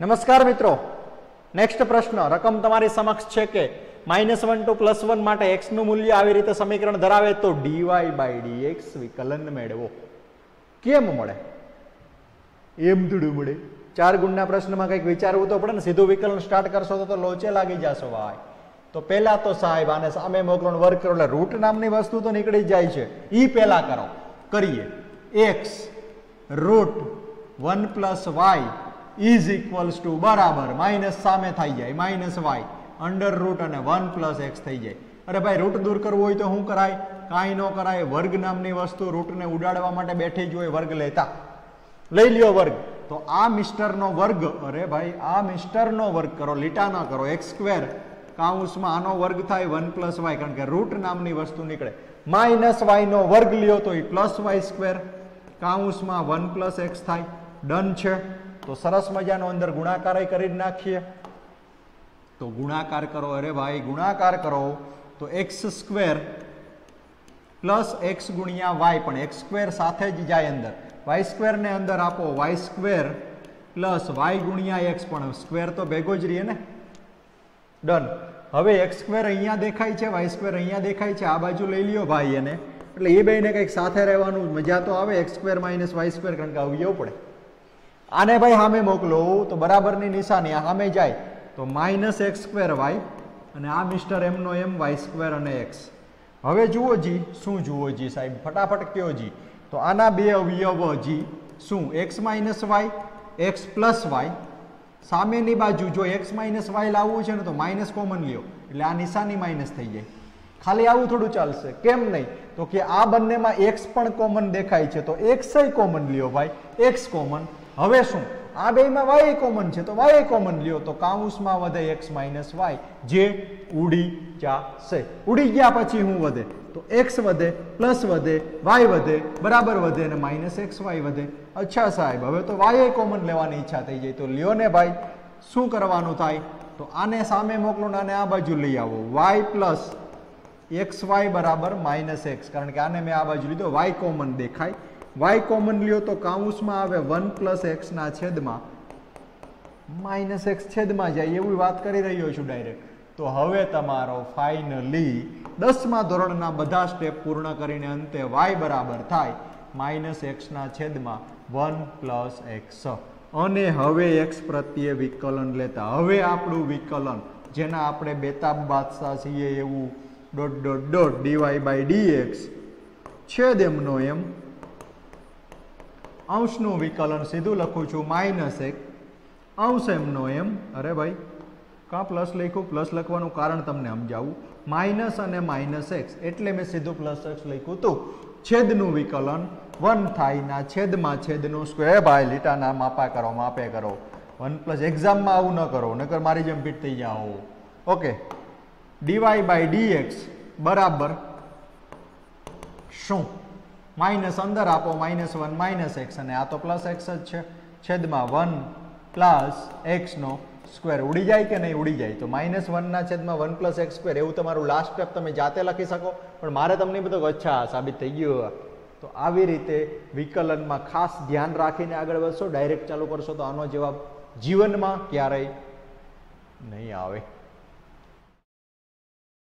नमस्कार मित्रों, नेक्स्ट प्रश्न रकम तमारी समक्ष छे के -1 टू +1 માટે x નું મૂલ્ય આવી રીતે સમીકરણ ધરાવે તો dy/dx વિકલન મેળવો. કેમ મળે? એમ થોડું મળે. 4 ગુણના પ્રશ્નમાં કંઈક વિચારવું તો પડે ને. સીધું વિકલન સ્ટાર્ટ કરશો તો લોચે લાગી જાશો ભાઈ. તો પહેલા તો સાહેબ આને સામે મોકળણ વર્ક કરો એટલે રૂટ નામની વસ્તુ તો નીકળી જાય છે. ઈ પહેલા કરો. કરીએ x √1 + y is equals to बराबर माइनस सामे थाई जाए माइनस वाई अंडर रूट अने 1 + x थी जाए. अरे भाई रूट दूर करव हो तो शू कराय? कई न कराय. वर्ग नामनी वस्तु रूट ने उड़ाड़वा माटे बैठी ज होय. वर्ग लेता लई लियो वर्ग तो आ मिस्टर नो वर्ग. अरे भाई आ मिस्टर नो वर्ग करो, लीटा न करो. एक्स स्क्वेर काउंस में आनो वर्ग थाय 1 + y कारण के रूट नामनी वस्तु निकले. माइनस वाई नो वर्ग लियो तो +y स्क्वेर काउंस में 1 + x थाय. डन छे. तो सरस मजानो अंदर गुणाकार करी नाखीए तो गुणाकार करो. अरे भाई गुणाकार करो तो x² + x गुणिया वाई पण x² साथे ज जाए अंदर. y² ने अंदर आपो y² + y गुणिया x पण स्क्वेर तो भेगो ज रहीए ने. डन. हवे x² अहींया देखाय छे, y² अहींया देखाय छे. आ बाजू लई लियो भाई एने એટલે એ બેયને કંઈક સાથે રહેવાનું મજા તો આવે. x² - y² કારણ કે આવવું પડે. आने भाई हामे मोकलो तो बराबर नी निशानी हामे जाए तो -x² y अने आ मिस्टर एम नो एम y² अने x. हवे जुओ जी शू जुओ जी साहेब फटाफट क्यों जी. तो आना बे अवयव जी शू x - y x + y सामेनी बाजू जो x - y लावू छे ने तो माइनस कॉमन लियो एटले आ निशानी माइनस थई जाए. खाली आवुं थोडुं चालशे केम नहीं तो कि आ बंनेमां x पण कॉमन देखाय छे तो x य कॉमन लियो भाई x कॉमन. हवे शू आ बेयमां y कॉमन छे तो y कॉमन लियो तो काउंसमां वधे x - y जे उडी जाशे. उडी गया पछी शुं वधे तो x वधे प्लस वधे y वधे बराबर वधे अने -xy वधे. अच्छा साहेब हवे तो y य कॉमन लेवानी इच्छा थई जाय तो लियो ने भाई शुं करवानुं थाय तो आने सामे मोकलो ने आने आ बाजू लई आवो. y + xy बराबर -x कारण के आने मैं आ बाजू लीधो y कॉमन देखाय. y कॉमन लियो तो काउंस में आवे 1 + x ना छेद में -x छेद में जाए. एवं बात करी रह्यो छुं डायरेक्ट. तो हवे तमारो फाइनली 10मा धोरणना बधा स्टेप पूर्ण करीने अंते y बराबर थाय -x ना छेद में 1 + x अने हवे x प्रत्ये विकलन लेता. हवे आपणुं विकलन जेना आपणे बेताब बादशाह छीए एवुं ... dy/dx छेद एमनो एम अंश नु विकलन सीधू लखू छू -1 अंश एमनो एम. अरे भाई का प्लस लिखो प्लस लखवानुं कारण तमने समजावुं. माइनस अने -x एटले मैं सीधू +x लिखू तो छेद नु विकलन 1 थाय ना छेद मां छेद नो स्क्वेर. भाई लीटा ना मापे करो 1 + एग्जाम में आवुं न करो नकर मारी जेम पीट थई जाओ. ओके dy/dx बराबर शू माइनस अंदर आपो -1 -x अने आ तो +x ज छे छेद में 1 + x नो स्क्वेर. उड़ी जाए के नहीं उड़ी जाए तो -1 ना छेद में 1 + x स्क्वेर एवं तमारू लास्ट स्टेप तमे जाते लखी सको पण मारे तमने बधुं अच्छा साबित थई गयुं. तो आवी रीते विकलन में खास ध्यान राखीने आगळ वधशो. डायरेक्ट चालू करशो तो आनो जवाब जीवन में क्यारेय नहीं आवे.